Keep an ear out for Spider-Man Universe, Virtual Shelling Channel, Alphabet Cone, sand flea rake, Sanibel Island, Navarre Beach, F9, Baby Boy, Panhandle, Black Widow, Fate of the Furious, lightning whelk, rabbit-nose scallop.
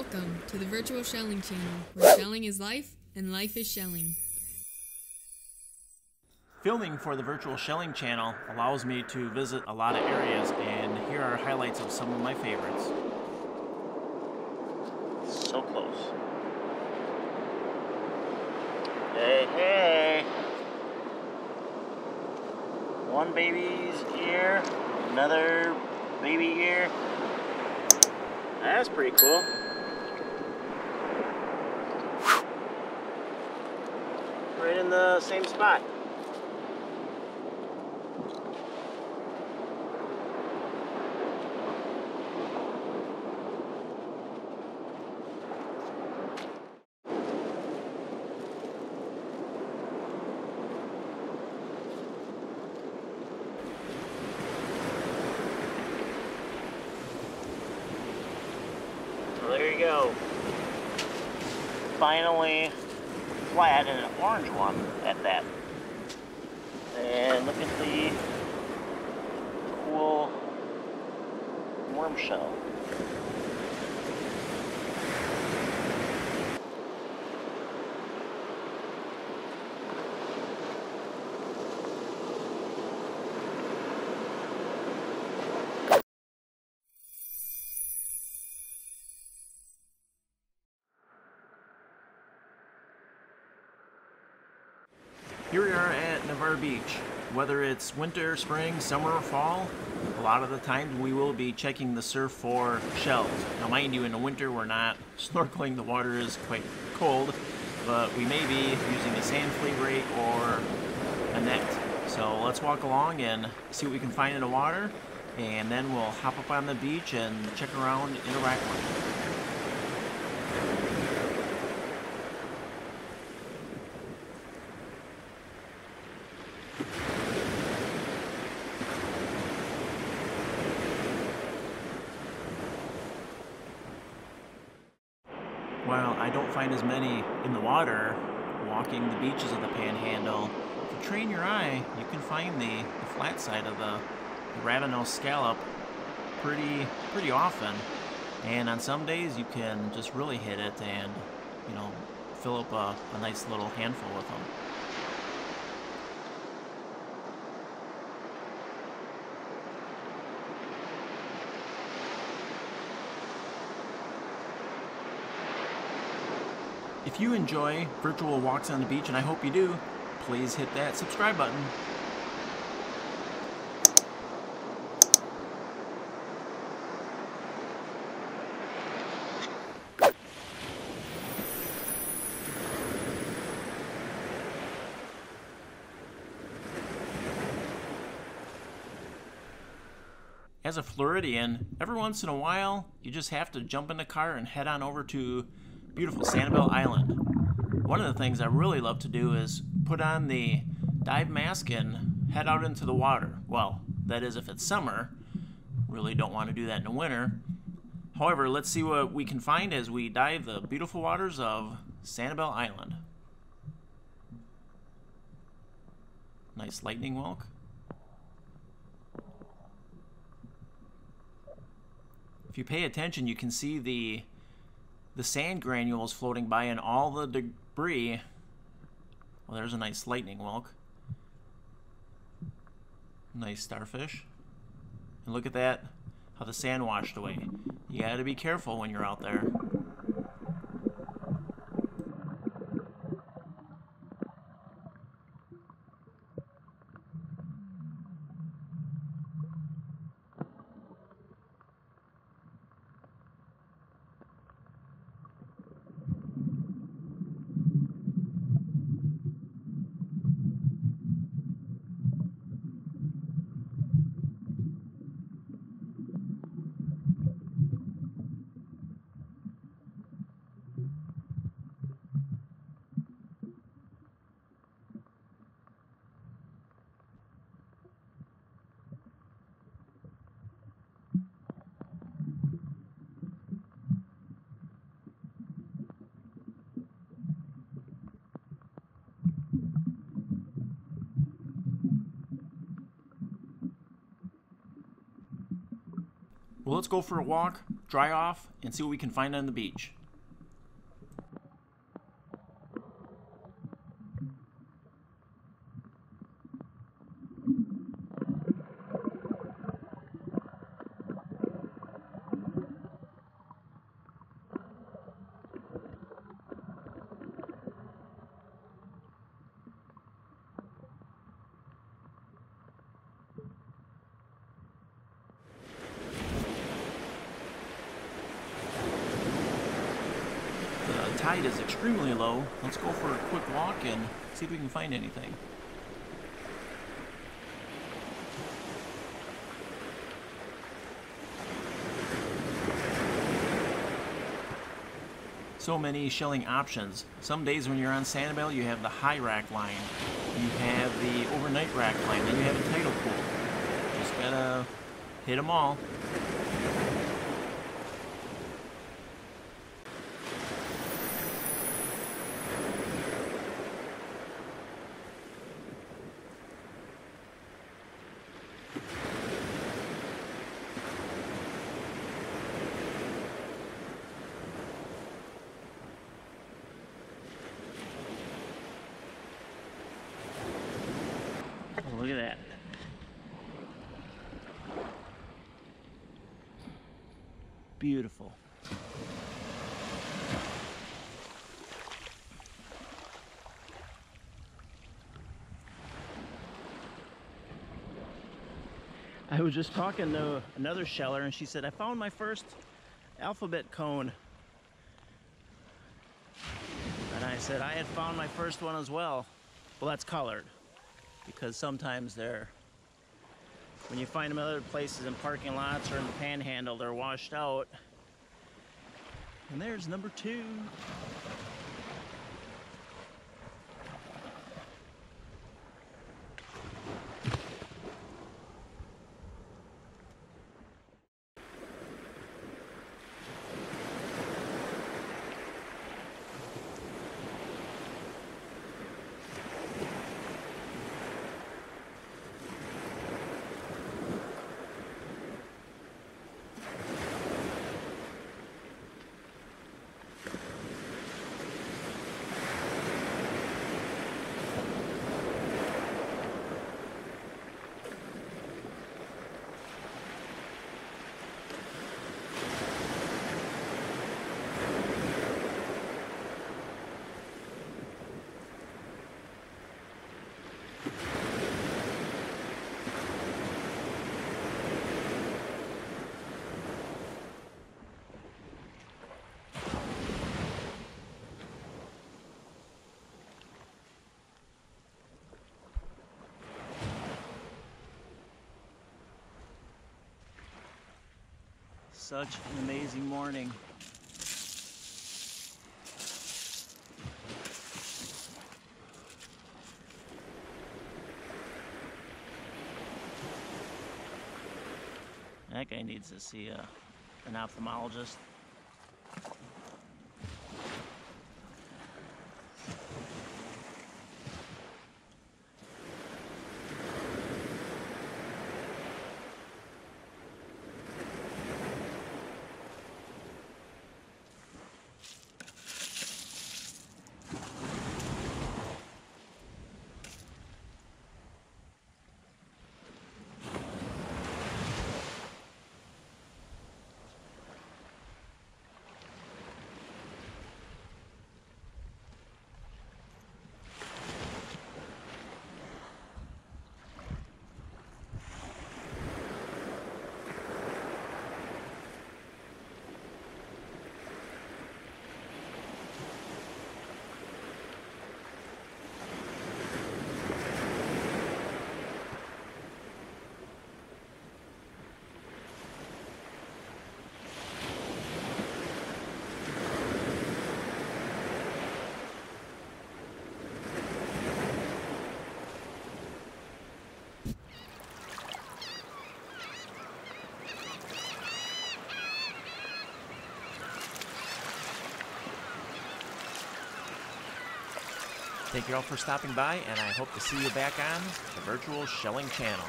Welcome to the Virtual Shelling Channel, where shelling is life and life is shelling. Filming for the Virtual Shelling Channel allows me to visit a lot of areas, and here are highlights of some of my favorites. So close. Hey, hey! One baby's ear, another baby ear. That's pretty cool. Right in the same spot. There you go. Finally flat and an orange one at that. And look at the cool worm shell. Here we are at Navarre Beach. Whether it's winter, spring, summer, or fall, a lot of the time we will be checking the surf for shells. Now mind you, in the winter we're not snorkeling, the water is quite cold, but we may be using a sand flea rake or a net. So let's walk along and see what we can find in the water, and then we'll hop up on the beach and check around, interact with them. While I don't find as many in the water, walking the beaches of the Panhandle, if you train your eye, you can find the flat side of the rabbit-nose scallop pretty often. And on some days, you can just really hit it and, you know, fill up a nice little handful with them. If you enjoy virtual walks on the beach, and I hope you do, please hit that subscribe button. As a Floridian, every once in a while, you just have to jump in the car and head on over to beautiful Sanibel Island. One of the things I really love to do is put on the dive mask and head out into the water. Well, that is if it's summer. Really don't want to do that in the winter. However, let's see what we can find as we dive the beautiful waters of Sanibel Island. Nice lightning walk. If you pay attention, you can see the sand granules floating by and all the debris. Well, there's a nice lightning whelk. Nice starfish. And look at that, how the sand washed away. You gotta be careful when you're out there. Well, let's go for a walk, dry off, and see what we can find on the beach. The tide is extremely low. Let's go for a quick walk and see if we can find anything. So many shelling options. Some days when you're on Sanibel, you have the high rack line, you have the overnight rack line, then you have a tidal pool. Just gotta hit them all. Look at that. Beautiful. I was just talking to another sheller and she said, I found my first alphabet cone. And I said, I had found my first one as well. Well, that's colored. Because sometimes they're, when you find them in other places in parking lots or in the Panhandle, they're washed out. And there's number two. Such an amazing morning. That guy needs to see an ophthalmologist. Thank you all for stopping by, and I hope to see you back on the Virtual Shelling Channel.